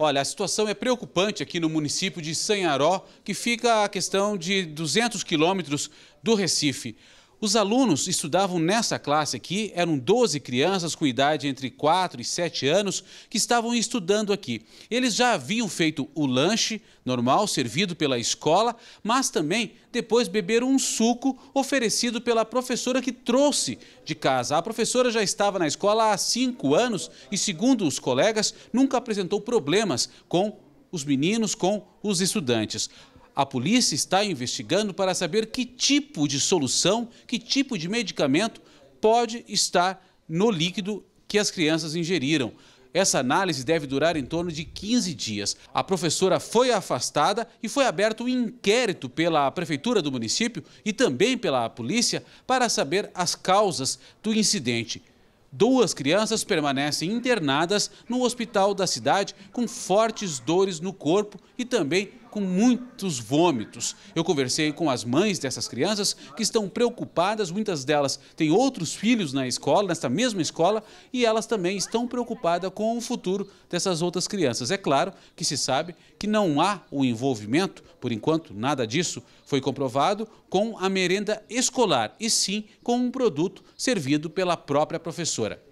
Olha, a situação é preocupante aqui no município de Sanharó, que fica a questão de 200 quilômetros do Recife. Os alunos estudavam nessa classe aqui, eram 12 crianças com idade entre 4 e 7 anos que estavam estudando aqui. Eles já haviam feito o lanche normal, servido pela escola, mas também depois beberam um suco oferecido pela professora que trouxe de casa. A professora já estava na escola há 5 anos e, segundo os colegas, nunca apresentou problemas com os meninos, com os estudantes. A polícia está investigando para saber que tipo de solução, que tipo de medicamento pode estar no líquido que as crianças ingeriram. Essa análise deve durar em torno de 15 dias. A professora foi afastada e foi aberto um inquérito pela prefeitura do município e também pela polícia para saber as causas do incidente. 2 crianças permanecem internadas no hospital da cidade com fortes dores no corpo e também com muitos vômitos. Eu conversei com as mães dessas crianças que estão preocupadas, muitas delas têm outros filhos na escola, nesta mesma escola, e elas também estão preocupadas com o futuro dessas outras crianças. É claro que se sabe que não há o envolvimento, por enquanto nada disso foi comprovado, com a merenda escolar, e sim com um produto servido pela própria professora.